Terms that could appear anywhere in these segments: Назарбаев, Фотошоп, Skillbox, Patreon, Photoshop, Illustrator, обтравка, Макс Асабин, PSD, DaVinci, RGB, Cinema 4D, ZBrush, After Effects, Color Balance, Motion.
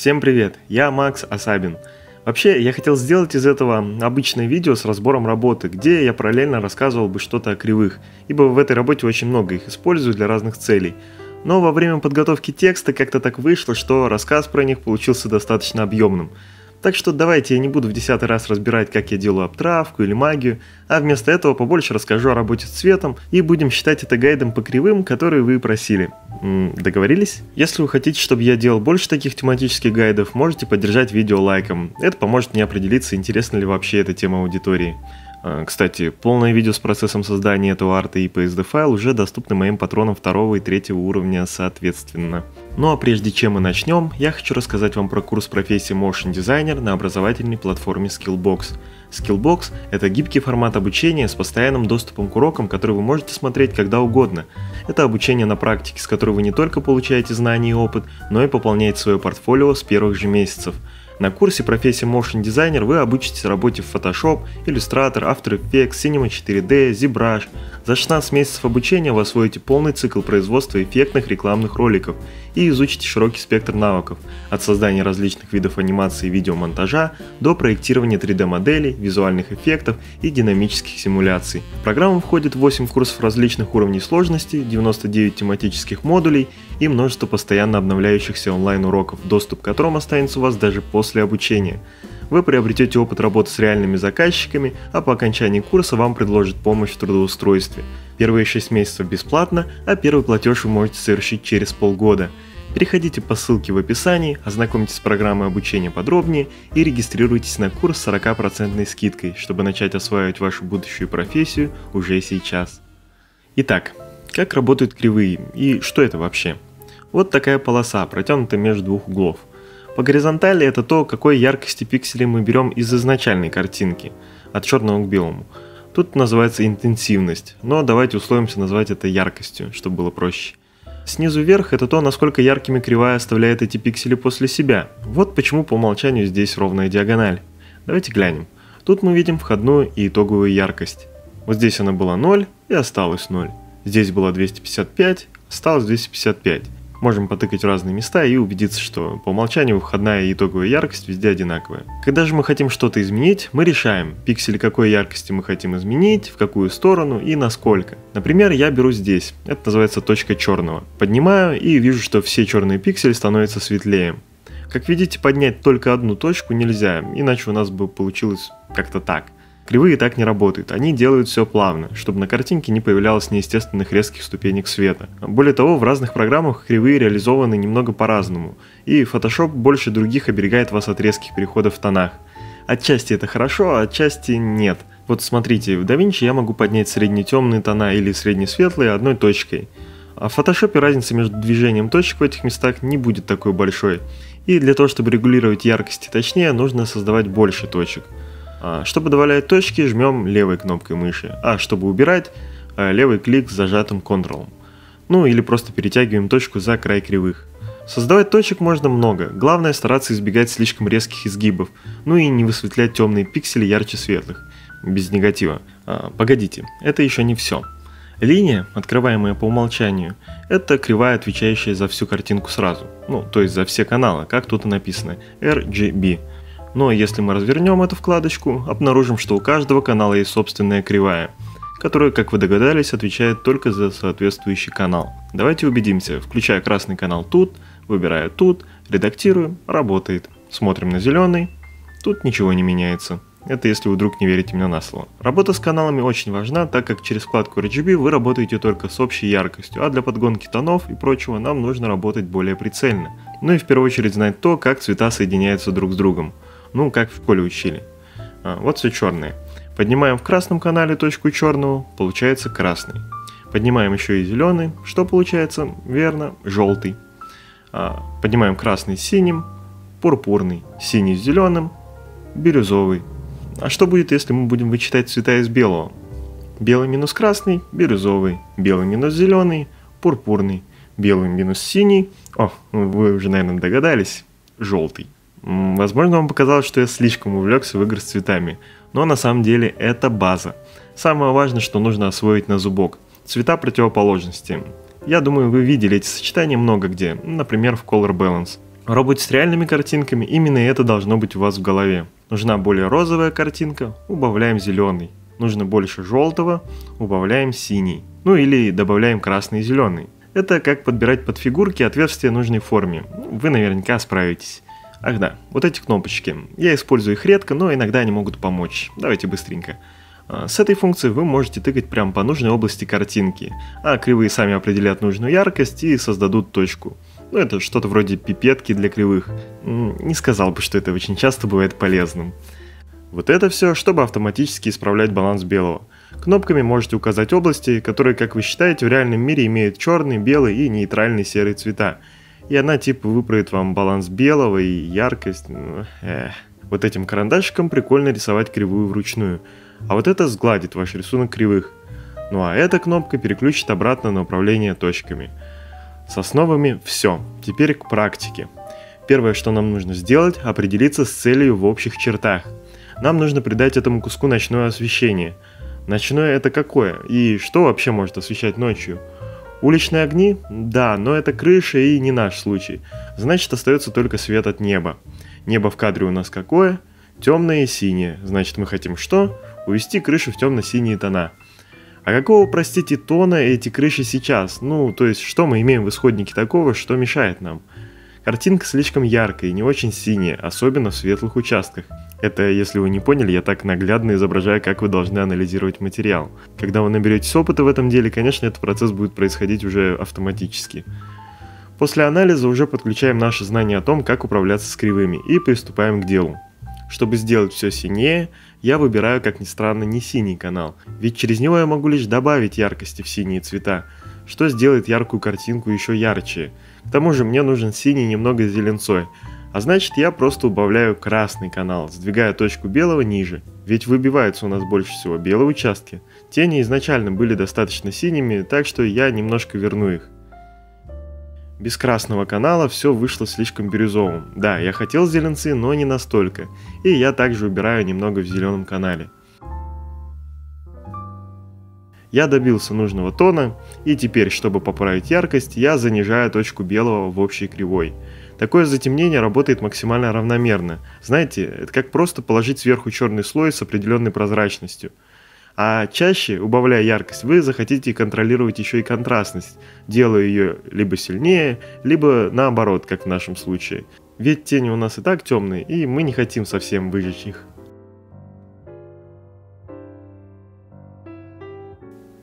Всем привет, я Макс Асабин. Вообще, я хотел сделать из этого обычное видео с разбором работы, где я параллельно рассказывал бы что-то о кривых, ибо в этой работе очень много их использую для разных целей. Но во время подготовки текста как-то так вышло, что рассказ про них получился достаточно объемным. Так что давайте я не буду в 10-й раз разбирать, как я делаю обтравку или магию, а вместо этого побольше расскажу о работе с цветом и будем считать это гайдом по кривым, которые вы просили. Договорились? Если вы хотите, чтобы я делал больше таких тематических гайдов, можете поддержать видео лайком. Это поможет мне определиться, интересна ли вообще эта тема аудитории. Кстати, полное видео с процессом создания этого арта и PSD файл уже доступны моим патронам 2 и 3 уровня соответственно. Ну а прежде чем мы начнем, я хочу рассказать вам про курс профессии Motion Designer на образовательной платформе Skillbox. Skillbox – это гибкий формат обучения с постоянным доступом к урокам, который вы можете смотреть когда угодно. Это обучение на практике, с которой вы не только получаете знания и опыт, но и пополняете свое портфолио с первых же месяцев. На курсе профессии Motion Designer вы обучитесь работе в Photoshop, Illustrator, After Effects, Cinema 4D, ZBrush. За 16 месяцев обучения вы освоите полный цикл производства эффектных рекламных роликов и изучите широкий спектр навыков, от создания различных видов анимации и видеомонтажа до проектирования 3D-моделей, визуальных эффектов и динамических симуляций. В программу входит 8 курсов различных уровней сложности, 99 тематических модулей и множество постоянно обновляющихся онлайн-уроков, доступ к которым останется у вас даже после обучения. Вы приобретете опыт работы с реальными заказчиками, а по окончании курса вам предложат помощь в трудоустройстве. Первые 6 месяцев бесплатно, а первый платеж вы можете совершить через полгода. Переходите по ссылке в описании, ознакомьтесь с программой обучения подробнее и регистрируйтесь на курс с 40% скидкой, чтобы начать осваивать вашу будущую профессию уже сейчас. Итак, как работают кривые и что это вообще? Вот такая полоса, протянутая между двух углов. По горизонтали это то, какой яркости пикселей мы берем из изначальной картинки, от черного к белому. Тут называется интенсивность, но давайте условимся назвать это яркостью, чтобы было проще. Снизу вверх это то, насколько яркими кривая оставляет эти пиксели после себя. Вот почему по умолчанию здесь ровная диагональ. Давайте глянем. Тут мы видим входную и итоговую яркость. Вот здесь она была 0 и осталась 0. Здесь была 255, осталось 255. Можем потыкать в разные места и убедиться, что по умолчанию входная и итоговая яркость везде одинаковая. Когда же мы хотим что-то изменить, мы решаем, пиксели какой яркости мы хотим изменить, в какую сторону и насколько. Например, я беру здесь, это называется точка черного. Поднимаю и вижу, что все черные пиксели становятся светлее. Как видите, поднять только одну точку нельзя, иначе у нас бы получилось как-то так. Кривые так не работают, они делают все плавно, чтобы на картинке не появлялось неестественных резких ступенек света. Более того, в разных программах кривые реализованы немного по-разному, и Photoshop больше других оберегает вас от резких переходов в тонах. Отчасти это хорошо, а отчасти нет. Вот смотрите, в DaVinci я могу поднять средне-темные тона или средне-светлые одной точкой, а в Photoshop разница между движением точек в этих местах не будет такой большой, и для того, чтобы регулировать яркости точнее, нужно создавать больше точек. Чтобы добавлять точки, жмем левой кнопкой мыши, а чтобы убирать, левый клик с зажатым Ctrl. Ну или просто перетягиваем точку за край кривых. Создавать точек можно много, главное стараться избегать слишком резких изгибов, ну и не высветлять темные пиксели ярче светлых, без негатива. Погодите, это еще не все. Линия, открываемая по умолчанию, это кривая, отвечающая за всю картинку сразу, ну то есть за все каналы, как тут и написано, RGB. Но если мы развернем эту вкладочку, обнаружим, что у каждого канала есть собственная кривая, которая, как вы догадались, отвечает только за соответствующий канал. Давайте убедимся, включая красный канал тут, выбираю тут, редактирую, работает. Смотрим на зеленый, тут ничего не меняется. Это если вы вдруг не верите мне на слово. Работа с каналами очень важна, так как через вкладку RGB вы работаете только с общей яркостью, а для подгонки тонов и прочего нам нужно работать более прицельно. Ну и в первую очередь знать то, как цвета соединяются друг с другом. Ну, как в школе учили. Вот все черное. Поднимаем в красном канале точку черного, получается красный. Поднимаем еще и зеленый, что получается? Верно, желтый. Поднимаем красный с синим, пурпурный, синий с зеленым, бирюзовый. А что будет, если мы будем вычитать цвета из белого? Белый минус красный, бирюзовый, белый минус зеленый, пурпурный, белый минус синий, о, вы уже, наверное, догадались, желтый. Возможно, вам показалось, что я слишком увлекся в игры с цветами, но на самом деле это база. Самое важное, что нужно освоить на зубок – цвета противоположности. Я думаю, вы видели эти сочетания много где, например, в Color Balance. работе с реальными картинками именно это должно быть у вас в голове. Нужна более розовая картинка, убавляем зеленый. Нужно больше желтого, убавляем синий. Ну или добавляем красный и зеленый. Это как подбирать под фигурки отверстия нужной форме. Вы наверняка справитесь. Ах да, вот эти кнопочки. Я использую их редко, но иногда они могут помочь. Давайте быстренько. С этой функцией вы можете тыкать прямо по нужной области картинки, а кривые сами определят нужную яркость и создадут точку. Ну это что-то вроде пипетки для кривых. Не сказал бы, что это очень часто бывает полезным. Вот это все, чтобы автоматически исправлять баланс белого. Кнопками можете указать области, которые, как вы считаете, в реальном мире имеют черный, белый и нейтральный серый цвета. И она типа выправит вам баланс белого и яркость. Вот этим карандашиком прикольно рисовать кривую вручную. А вот это сгладит ваш рисунок кривых. Ну а эта кнопка переключит обратно на управление точками. С основами все. Теперь к практике. Первое, что нам нужно сделать, определиться с целью в общих чертах. Нам нужно придать этому куску ночное освещение. Ночное это какое? И что вообще может освещать ночью? Уличные огни? Да, но это крыша и не наш случай. Значит, остается только свет от неба. Небо в кадре у нас какое? Темное и синее. Значит, мы хотим что? Увести крышу в темно-синие тона. А какого, простите, тона эти крыши сейчас? Ну, то есть, что мы имеем в исходнике такого, что мешает нам? Картинка слишком яркая и не очень синяя, особенно в светлых участках. Это, если вы не поняли, я так наглядно изображаю, как вы должны анализировать материал. Когда вы наберетесь опыта в этом деле, конечно, этот процесс будет происходить уже автоматически. После анализа уже подключаем наши знания о том, как управляться с кривыми, и приступаем к делу. Чтобы сделать все синее, я выбираю, как ни странно, не синий канал, ведь через него я могу лишь добавить яркости в синие цвета, что сделает яркую картинку еще ярче. К тому же мне нужен синий немного с зеленцой. А значит, я просто убавляю красный канал, сдвигая точку белого ниже. Ведь выбиваются у нас больше всего белые участки. Тени изначально были достаточно синими, так что я немножко верну их. Без красного канала все вышло слишком бирюзовым. Да, я хотел зеленцы, но не настолько. И я также убираю немного в зеленом канале. Я добился нужного тона, и теперь, чтобы поправить яркость, я занижаю точку белого в общей кривой. Такое затемнение работает максимально равномерно. Знаете, это как просто положить сверху черный слой с определенной прозрачностью. А чаще, убавляя яркость, вы захотите контролировать еще и контрастность, делая ее либо сильнее, либо наоборот, как в нашем случае. Ведь тени у нас и так темные, и мы не хотим совсем выжечь их.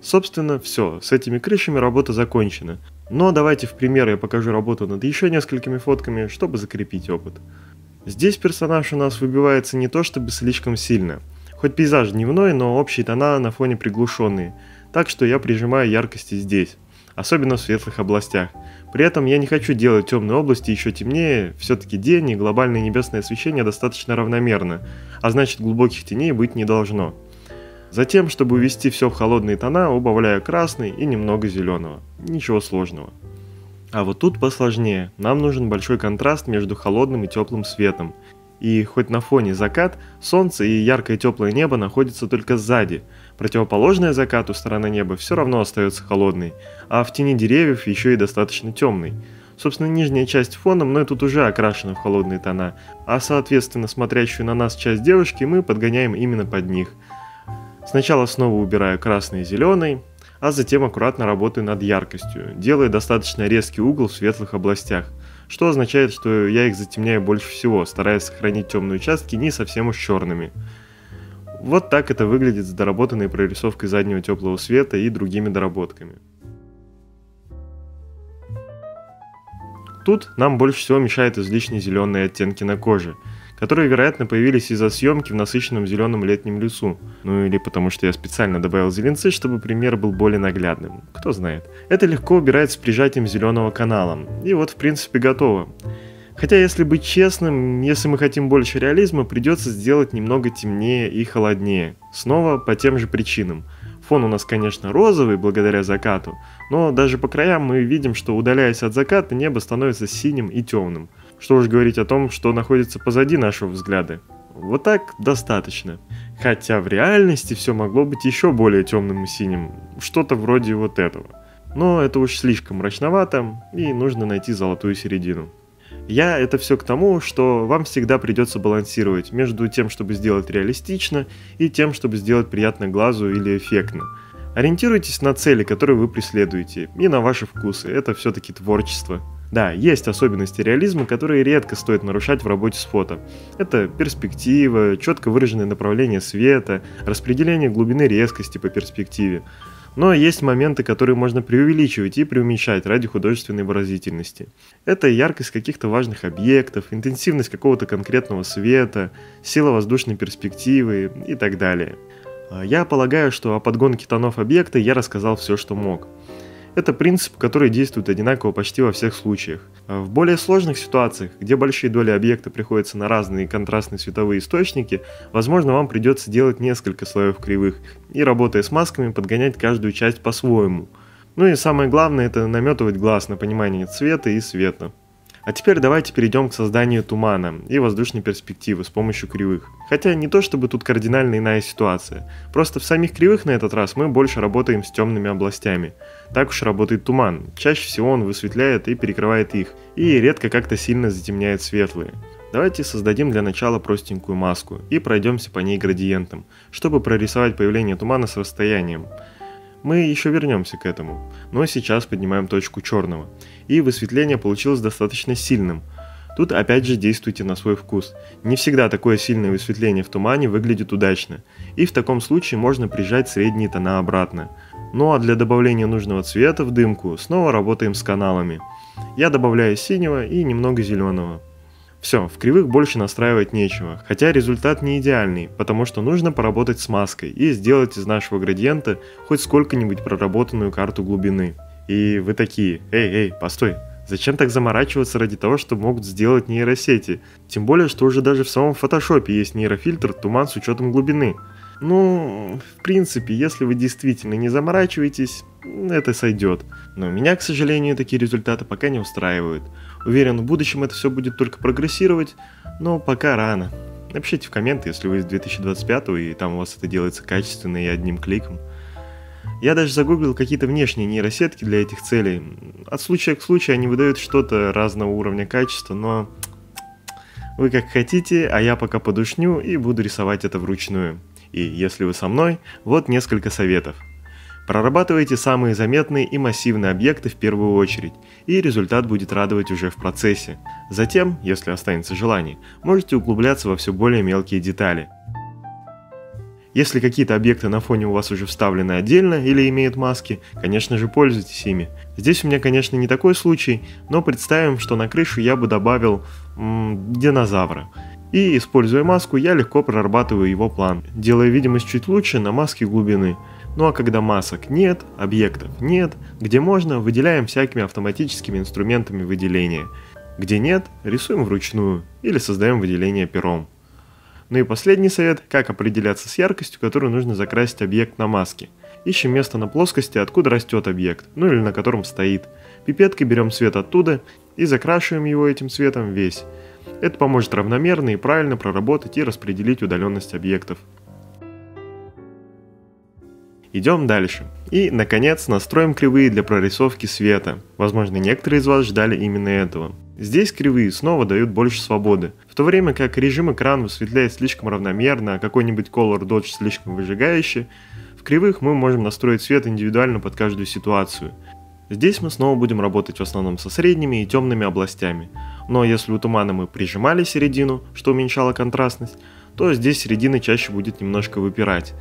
Собственно, все, с этими крышами работа закончена. Но давайте в пример я покажу работу над еще несколькими фотками, чтобы закрепить опыт. Здесь персонаж у нас выбивается не то чтобы слишком сильно. Хоть пейзаж дневной, но общие тона на фоне приглушенные, так что я прижимаю яркости здесь, особенно в светлых областях. При этом я не хочу делать темные области еще темнее, все-таки день и глобальное небесное освещение достаточно равномерно, а значит глубоких теней быть не должно. Затем, чтобы увести все в холодные тона, убавляю красный и немного зеленого. Ничего сложного. А вот тут посложнее. Нам нужен большой контраст между холодным и теплым светом. И хоть на фоне закат, солнце и яркое теплое небо находятся только сзади. Противоположная закату сторона неба все равно остается холодной, а в тени деревьев еще и достаточно темной. Собственно, нижняя часть фона мной тут уже окрашена в холодные тона, а соответственно смотрящую на нас часть девушки мы подгоняем именно под них. Сначала снова убираю красный и зеленый, а затем аккуратно работаю над яркостью, делая достаточно резкий угол в светлых областях, что означает, что я их затемняю больше всего, стараясь сохранить темные участки не совсем уж черными. Вот так это выглядит с доработанной прорисовкой заднего теплого света и другими доработками. Тут нам больше всего мешают излишне зеленые оттенки на коже, которые, вероятно, появились из-за съемки в насыщенном зеленом летнем лесу. Ну или потому что я специально добавил зеленцы, чтобы пример был более наглядным. Кто знает. Это легко убирается с прижатием зеленого канала. И вот, в принципе, готово. Хотя, если быть честным, если мы хотим больше реализма, придется сделать немного темнее и холоднее. Снова по тем же причинам. Фон у нас, конечно, розовый, благодаря закату, но даже по краям мы видим, что, удаляясь от заката, небо становится синим и темным. Что уж говорить о том, что находится позади нашего взгляда. Вот так достаточно. Хотя в реальности все могло быть еще более темным и синим, что-то вроде вот этого. Но это уж слишком мрачновато, и нужно найти золотую середину. Я это все к тому, что вам всегда придется балансировать между тем, чтобы сделать реалистично, и тем, чтобы сделать приятно глазу или эффектно. Ориентируйтесь на цели, которые вы преследуете, и на ваши вкусы, это все-таки творчество. Да, есть особенности реализма, которые редко стоит нарушать в работе с фото. Это перспектива, четко выраженное направление света, распределение глубины резкости по перспективе. Но есть моменты, которые можно преувеличивать и преуменьшать ради художественной выразительности. Это яркость каких-то важных объектов, интенсивность какого-то конкретного света, сила воздушной перспективы и так далее. Я полагаю, что о подгонке тонов объекта я рассказал все, что мог. Это принцип, который действует одинаково почти во всех случаях. В более сложных ситуациях, где большие доли объекта приходятся на разные контрастные световые источники, возможно, вам придется делать несколько слоев кривых и, работая с масками, подгонять каждую часть по-своему. Ну и самое главное, это наметывать глаз на понимание цвета и света. А теперь давайте перейдем к созданию тумана и воздушной перспективы с помощью кривых. Хотя не то чтобы тут кардинально иная ситуация, просто в самих кривых на этот раз мы больше работаем с темными областями. Так уж работает туман, чаще всего он высветляет и перекрывает их, и редко как-то сильно затемняет светлые. Давайте создадим для начала простенькую маску и пройдемся по ней градиентом, чтобы прорисовать появление тумана с расстоянием. Мы еще вернемся к этому, но сейчас поднимаем точку черного, и высветление получилось достаточно сильным. Тут опять же действуйте на свой вкус, не всегда такое сильное высветление в тумане выглядит удачно, и в таком случае можно прижать средние тона обратно. Ну а для добавления нужного цвета в дымку снова работаем с каналами. Я добавляю синего и немного зеленого. Все, в кривых больше настраивать нечего, хотя результат не идеальный, потому что нужно поработать с маской и сделать из нашего градиента хоть сколько-нибудь проработанную карту глубины. И вы такие: эй, постой, зачем так заморачиваться ради того, что могут сделать нейросети? Тем более, что уже даже в самом фотошопе есть нейрофильтр «Туман с учетом глубины». Ну, в принципе, если вы действительно не заморачиваетесь, это сойдет. Но меня, к сожалению, такие результаты пока не устраивают. Уверен, в будущем это все будет только прогрессировать, но пока рано. Напишите в комменты, если вы из 2025 и там у вас это делается качественно и одним кликом. Я даже загуглил какие-то внешние нейросетки для этих целей. От случая к случаю они выдают что-то разного уровня качества, но вы как хотите, а я пока подушню и буду рисовать это вручную. И если вы со мной, вот несколько советов. Прорабатывайте самые заметные и массивные объекты в первую очередь, и результат будет радовать уже в процессе. Затем, если останется желание, можете углубляться во все более мелкие детали. Если какие-то объекты на фоне у вас уже вставлены отдельно или имеют маски, конечно же, пользуйтесь ими. Здесь у меня, конечно, не такой случай, но представим, что на крышу я бы добавил динозавра. И, используя маску, я легко прорабатываю его план, делая видимость чуть лучше на маске глубины. Ну а когда масок нет, объектов нет, где можно, выделяем всякими автоматическими инструментами выделения. Где нет, рисуем вручную или создаем выделение пером. Ну и последний совет, как определяться с яркостью, которую нужно закрасить объект на маске. Ищем место на плоскости, откуда растет объект, ну или на котором стоит. Пипеткой берем свет оттуда и закрашиваем его этим цветом весь. Это поможет равномерно и правильно проработать и распределить удаленность объектов. Идем дальше. И, наконец, настроим кривые для прорисовки света. Возможно, некоторые из вас ждали именно этого. Здесь кривые снова дают больше свободы. В то время как режим экран высветляет слишком равномерно, а какой-нибудь Color Dodge слишком выжигающе, в кривых мы можем настроить свет индивидуально под каждую ситуацию. Здесь мы снова будем работать в основном со средними и темными областями. Но если у тумана мы прижимали середину, что уменьшало контрастность, то здесь середина чаще будет немножко выпирать.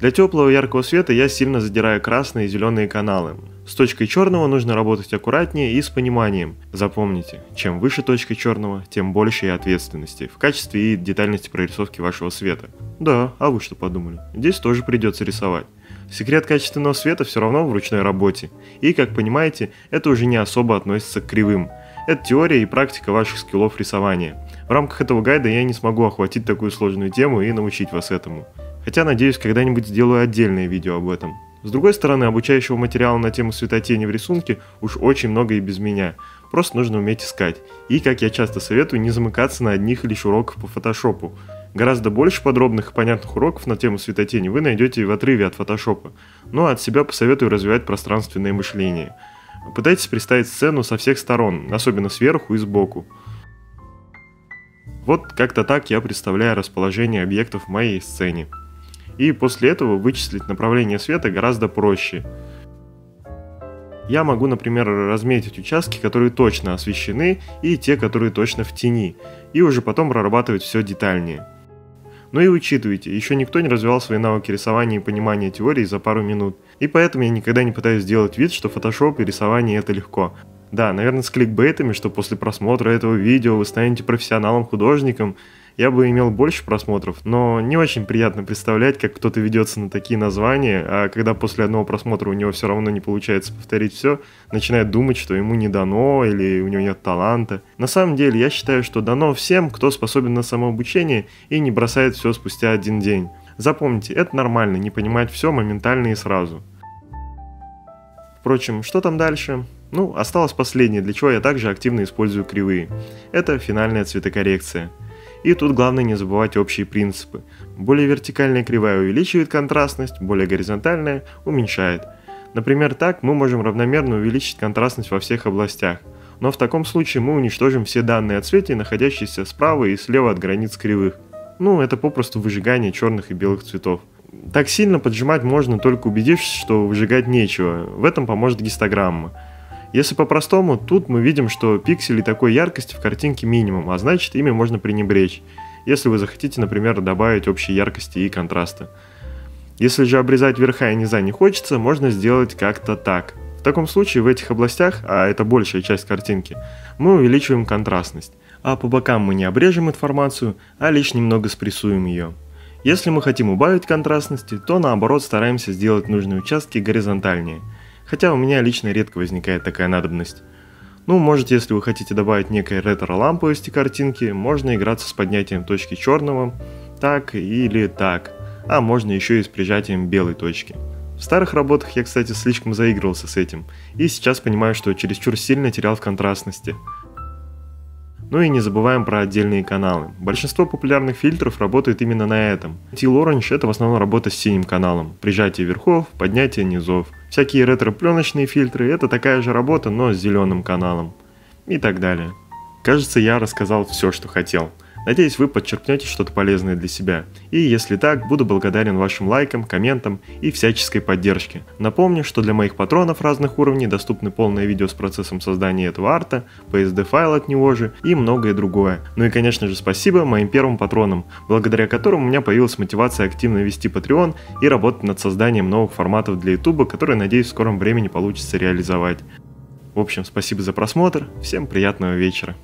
Для теплого яркого света я сильно задираю красные и зеленые каналы. С точкой черного нужно работать аккуратнее и с пониманием. Запомните, чем выше точка черного, тем больше и ответственности в качестве и детальности прорисовки вашего света. Да, а вы что подумали? Здесь тоже придется рисовать. Секрет качественного света все равно в ручной работе. И, как понимаете, это уже не особо относится к кривым. Это теория и практика ваших скиллов рисования. В рамках этого гайда я не смогу охватить такую сложную тему и научить вас этому. Хотя, надеюсь, когда-нибудь сделаю отдельное видео об этом. С другой стороны, обучающего материала на тему светотени в рисунке уж очень много и без меня. Просто нужно уметь искать. И, как я часто советую, не замыкаться на одних лишь уроках по фотошопу. Гораздо больше подробных и понятных уроков на тему светотени вы найдете в отрыве от фотошопа. Но от себя посоветую развивать пространственное мышление. Пытайтесь представить сцену со всех сторон, особенно сверху и сбоку. Вот как-то так я представляю расположение объектов в моей сцене. И после этого вычислить направление света гораздо проще. Я могу, например, разметить участки, которые точно освещены, и те, которые точно в тени, и уже потом прорабатывать все детальнее. Ну и учитывайте, еще никто не развивал свои навыки рисования и понимания теории за пару минут, и поэтому я никогда не пытаюсь сделать вид, что фотошоп и рисование это легко. Да, наверное, с кликбейтами, что после просмотра этого видео вы станете профессионалом-художником, я бы имел больше просмотров, но не очень приятно представлять, как кто-то ведется на такие названия, а когда после одного просмотра у него все равно не получается повторить все, начинает думать, что ему не дано или у него нет таланта. На самом деле, я считаю, что дано всем, кто способен на самообучение и не бросает все спустя один день. Запомните, это нормально, не понимать все моментально и сразу. Впрочем, что там дальше? Ну, осталось последнее, для чего я также активно использую кривые. Это финальная цветокоррекция. И тут главное не забывать общие принципы. Более вертикальная кривая увеличивает контрастность, более горизонтальная уменьшает. Например, так мы можем равномерно увеличить контрастность во всех областях, но в таком случае мы уничтожим все данные о цвете, находящиеся справа и слева от границ кривых. Ну, это попросту выжигание черных и белых цветов. Так сильно поджимать можно, только убедившись, что выжигать нечего, в этом поможет гистограмма. Если по-простому, тут мы видим, что пикселей такой яркости в картинке минимум, а значит ими можно пренебречь, если вы захотите, например, добавить общей яркости и контраста. Если же обрезать верха и низа не хочется, можно сделать как-то так. В таком случае в этих областях, а это большая часть картинки, мы увеличиваем контрастность, а по бокам мы не обрежем информацию, а лишь немного спрессуем ее. Если мы хотим убавить контрастности, то наоборот стараемся сделать нужные участки горизонтальнее. Хотя у меня лично редко возникает такая надобность. Ну, может, если вы хотите добавить некой ретро-ламповости картинки, можно играться с поднятием точки черного, так или так, а можно еще и с прижатием белой точки. В старых работах я, кстати, слишком заигрывался с этим, и сейчас понимаю, что чересчур сильно терял в контрастности. Ну и не забываем про отдельные каналы. Большинство популярных фильтров работает именно на этом. Teal Orange — это в основном работа с синим каналом, прижатие верхов, поднятие низов. Всякие ретро-пленочные фильтры — это такая же работа, но с зеленым каналом. И так далее. Кажется, я рассказал все, что хотел. Надеюсь, вы подчеркнете что-то полезное для себя. И если так, буду благодарен вашим лайкам, комментам и всяческой поддержке. Напомню, что для моих патронов разных уровней доступны полное видео с процессом создания этого арта, PSD-файл от него же и многое другое. Ну и конечно же спасибо моим первым патронам, благодаря которым у меня появилась мотивация активно вести Patreon и работать над созданием новых форматов для YouTube, которые, надеюсь, в скором времени получится реализовать. В общем, спасибо за просмотр, всем приятного вечера.